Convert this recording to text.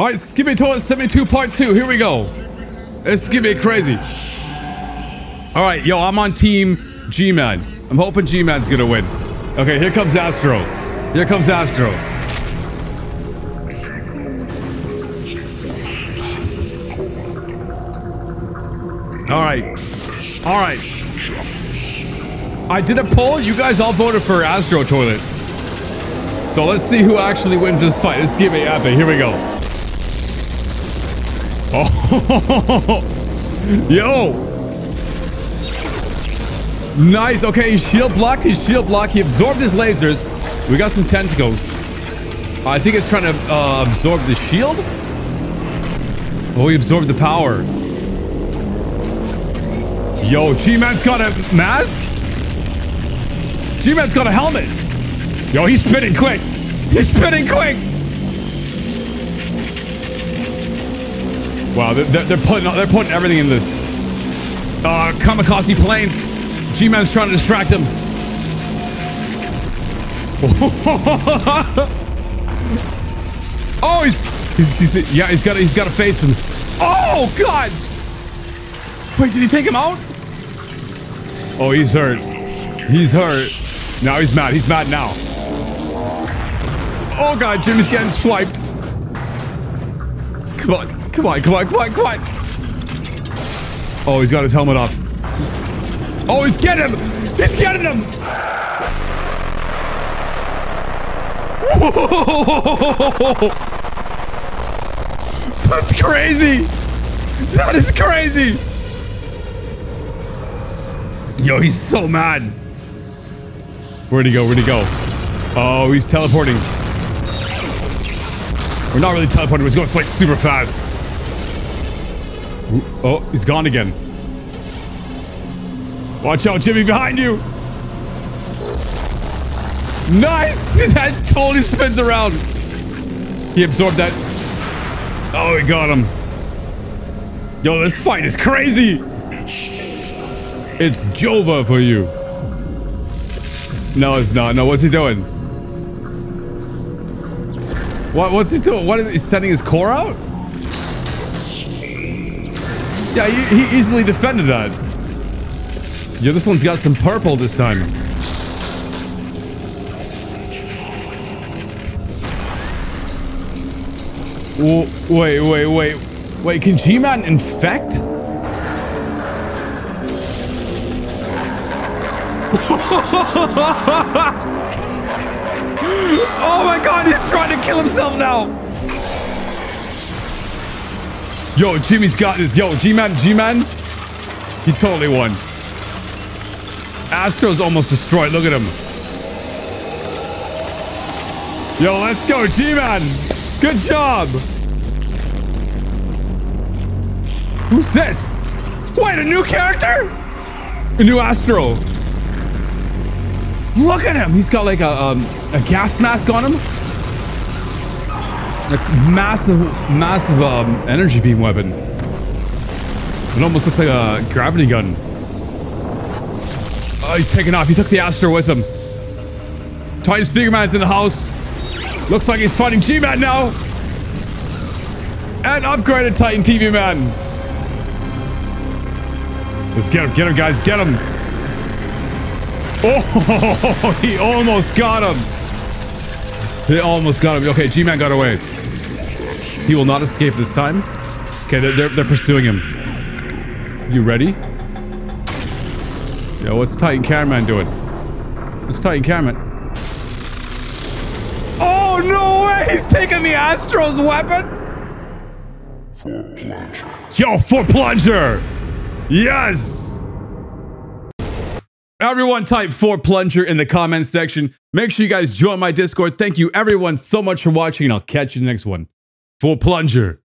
All right, Skibidi Toilet 72 Part 2. Here we go. It's Skibidi crazy. All right, yo, I'm on Team G-Man. I'm hoping G-Man's gonna win. Okay, here comes Astro. Here comes Astro. All right. All right. I did a poll. You guys all voted for Astro Toilet. So let's see who actually wins this fight. Let's give it up. Here we go. Oh, yo. Nice. Okay, he's shield blocked. He's shield blocked. He absorbed his lasers. We got some tentacles. I think it's trying to absorb the shield. Oh, he absorbed the power. Yo, G-Man's got a mask? G-Man's got a helmet. Yo, he's spinning quick. He's spinning quick. Wow, they're putting everything in this. Kamikaze planes. G-Man's trying to distract him. Oh, he's gotta face him. Oh God! Wait, did he take him out? Oh, he's hurt. He's hurt. Now he's mad. He's mad now. Oh God, Jimmy's getting swiped. Come on, come on, come on, come on, come on. Oh, he's got his helmet off. Oh, he's getting him. He's getting him. Whoa! That's crazy. That is crazy. Yo, he's so mad. Where'd he go? Where'd he go? Oh, he's teleporting. We're not really teleporting. He's going like super fast. Oh, he's gone again. Watch out, Jimmy, behind you. Nice. His head totally spins around. He absorbed that. Oh, he got him. Yo, this fight is crazy. It's Jova for you. No, it's not. No, what's he doing? What's he doing? What is he sending his core out? Yeah, he easily defended that. Yeah, this one's got some purple this time. Whoa, wait, wait, wait. Wait, can G-Man infect? Oh my God, he's trying to kill himself now. Yo, Jimmy's got this. Yo, G-Man. He totally won. Astro's almost destroyed. Look at him. Yo, let's go, G-Man. Good job. Who's this? Wait, a new character? A new Astro. Look at him! He's got like a gas mask on him. A massive energy beam weapon. It almost looks like a gravity gun. Oh, he's taking off. He took the Astro with him. Titan Speaker Man's in the house. Looks like he's fighting G-Man now. And upgraded Titan TV Man. Let's get him, guys, get him. Oh, he almost got him. They almost got him. Okay, G-Man got away. He will not escape this time. Okay, they're pursuing him. You ready? Yo, what's Titan Cameraman doing? What's Titan Cameraman? Oh, no way! He's taking the Astro's weapon? 4Plunger. Yo, 4Plunger! Yes! Everyone type 4Plunger in the comments section. Make sure you guys join my Discord. Thank you everyone so much for watching, and I'll catch you in the next one. 4Plunger.